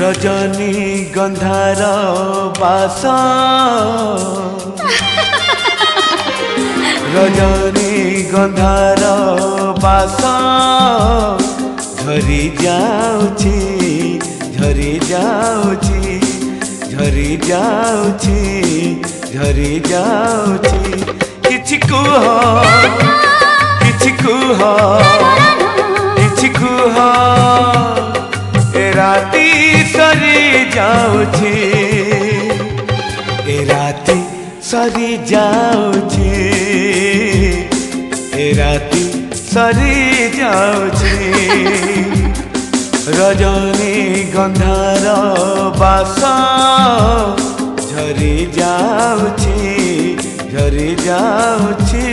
রজনী গন্ধার বাস রজনী গন্ধার বাস ঝরি যাউছি ঝরি যাউছি ঝরি যাউছি ঝরি যাউছি কিছু কুহ কিছু কুহ কিছু কুহ এ রাতি सरी जाऊे ए राती सरी जाऊे ए राती सरी जाऊे रजनी गंधार बास झरी जाऊे झरी जाऊे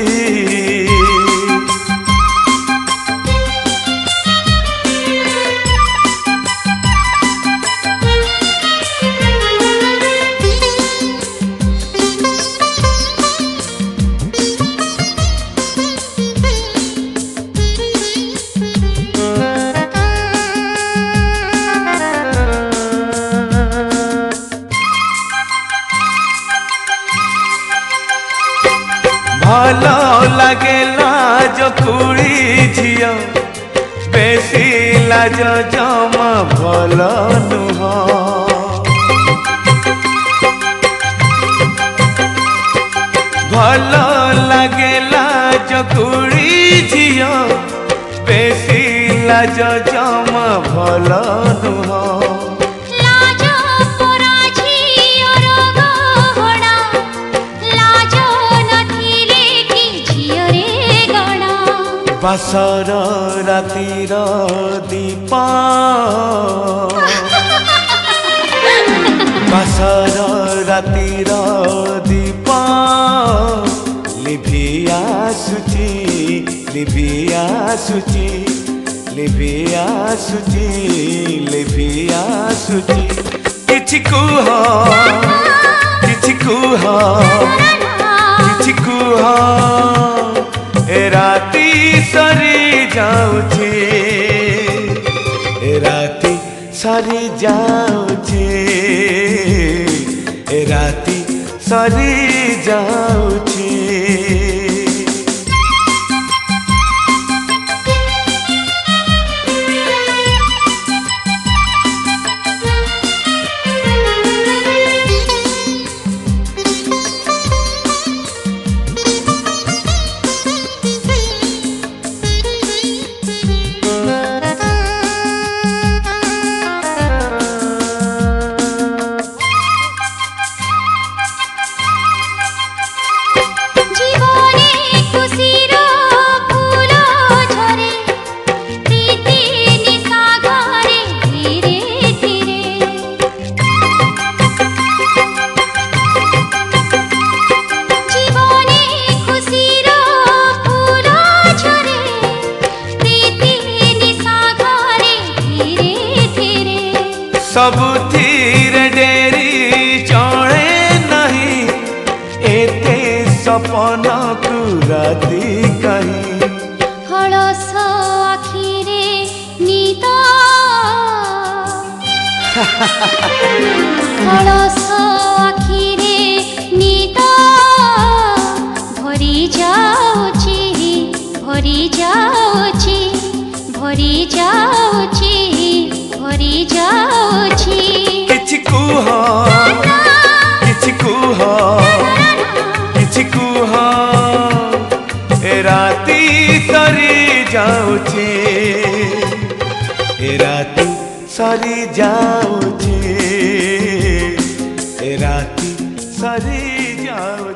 भलो लगे लाज कुड़ी झिया बेसी लाज जमा भलो नुह भलो लगे लाज कुड़ी झिया बेसी लाज जमा भलो नुह बासर रातिर दीप बासर रातिर दीप लिभिया सुची लिभिया सुची लिभिया सुची लिभिया सुची किछि कुह किछि कुह किछि कुह ए राती सरी जाऊे ए राती सरी जाऊे ए राती सरी जाऊे सबुथिर डेरी चढ़े नहीं एते सपन को राती कहीं हलस आखिरे नीद हलस आखिरे नीद भरी जाऊे भरी जाऊे भरी जाऊे किछि कुह किछि कुह ए राती सरी जाऊे ए राती सरी जाऊे ए राती सरी जाऊे।